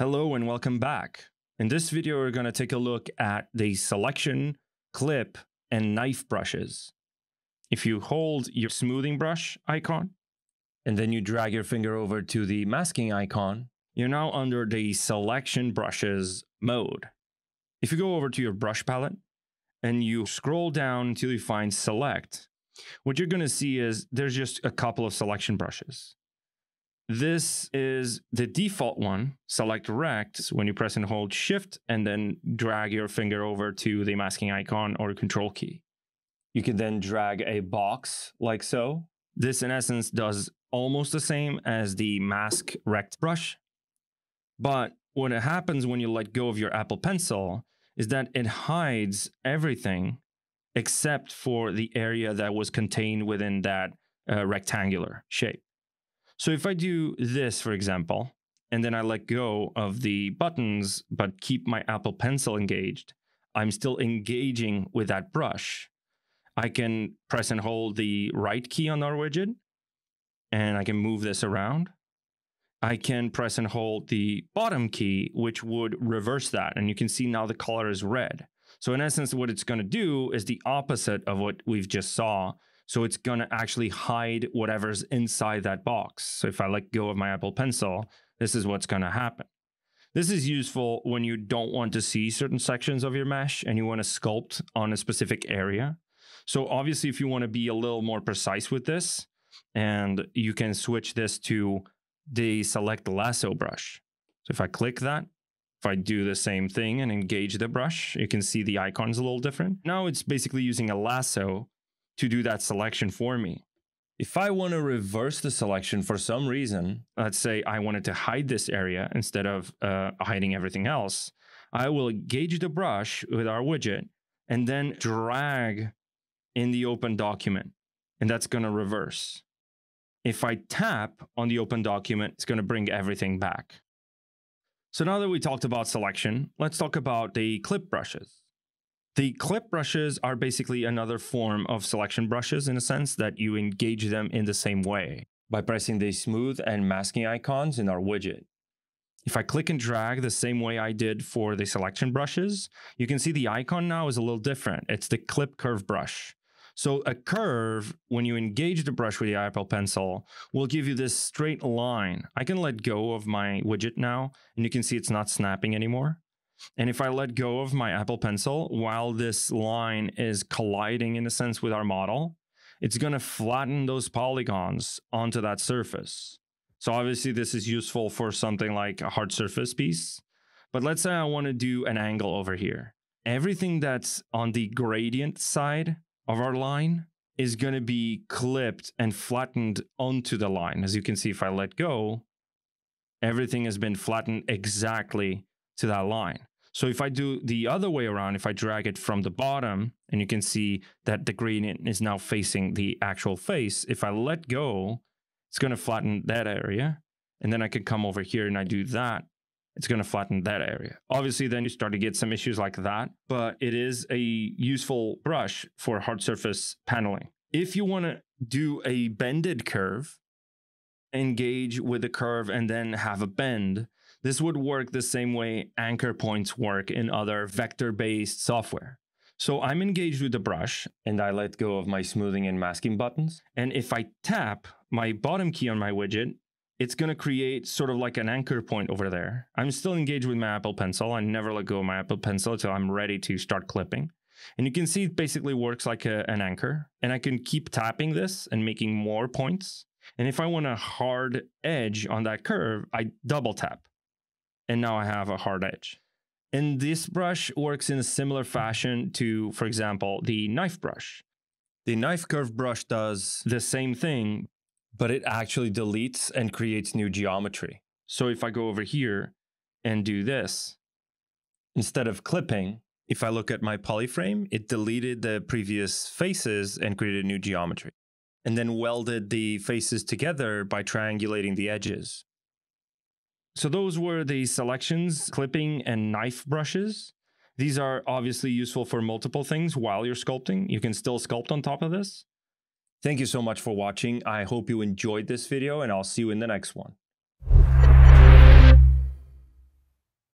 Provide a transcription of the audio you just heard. Hello and welcome back. In this video, we're going to take a look at the selection, clip, and knife brushes. If you hold your smoothing brush icon, and then you drag your finger over to the masking icon, you're now under the selection brushes mode. If you go over to your brush palette, and you scroll down until you find select, what you're going to see is there's just a couple of selection brushes. This is the default one, Select Rect. So when you press and hold Shift and then drag your finger over to the masking icon or Control key. You can then drag a box like so. This in essence does almost the same as the mask Rect brush. But what happens when you let go of your Apple Pencil is that it hides everything except for the area that was contained within that rectangular shape. So if I do this, for example, and then I let go of the buttons, but keep my Apple Pencil engaged, I'm still engaging with that brush. I can press and hold the right key on our widget, and I can move this around. I can press and hold the bottom key, which would reverse that. And you can see now the color is red. So in essence, what it's going to do is the opposite of what we've just saw. So it's going to actually hide whatever's inside that box. So if I let go of my Apple Pencil, this is what's going to happen. This is useful when you don't want to see certain sections of your mesh and you want to sculpt on a specific area. So obviously, if you want to be a little more precise with this, and you can switch this to the Select Lasso brush. So if I click that, if I do the same thing and engage the brush, you can see the icon's a little different. Now it's basically using a lasso to do that selection for me. If I want to reverse the selection for some reason, let's say I wanted to hide this area instead of hiding everything else, I will engage the brush with our widget and then drag in the open document, and that's going to reverse. If I tap on the open document, it's going to bring everything back. So now that we talked about selection, let's talk about the clip brushes. The clip brushes are basically another form of selection brushes in a sense that you engage them in the same way by pressing the smooth and masking icons in our widget. If I click and drag the same way I did for the selection brushes, you can see the icon now is a little different. It's the clip curve brush. So a curve, when you engage the brush with the Apple Pencil, will give you this straight line. I can let go of my widget now, and you can see it's not snapping anymore. And if I let go of my Apple Pencil, while this line is colliding in a sense with our model, it's going to flatten those polygons onto that surface. So obviously this is useful for something like a hard surface piece. But let's say I want to do an angle over here. Everything that's on the gradient side of our line is going to be clipped and flattened onto the line. As you can see, if I let go, everything has been flattened exactly to that line. So if I do the other way around, if I drag it from the bottom, and you can see that the gradient is now facing the actual face, if I let go, it's going to flatten that area. And then I can come over here and I do that. It's going to flatten that area. Obviously, then you start to get some issues like that, but it is a useful brush for hard surface paneling. If you want to do a bended curve, engage with the curve and then have a bend, this would work the same way anchor points work in other vector-based software. So I'm engaged with the brush, and I let go of my smoothing and masking buttons. And if I tap my bottom key on my widget, it's going to create sort of like an anchor point over there. I'm still engaged with my Apple Pencil. I never let go of my Apple Pencil until I'm ready to start clipping. And you can see it basically works like an anchor. And I can keep tapping this and making more points. And if I want a hard edge on that curve, I double tap. And now I have a hard edge. And this brush works in a similar fashion to, for example, the knife brush. The knife curve brush does the same thing, but it actually deletes and creates new geometry. So if I go over here and do this, instead of clipping, if I look at my polyframe, it deleted the previous faces and created new geometry, and then welded the faces together by triangulating the edges. So those were the selections, clipping, and knife brushes. These are obviously useful for multiple things while you're sculpting. You can still sculpt on top of this. Thank you so much for watching. I hope you enjoyed this video, and I'll see you in the next one.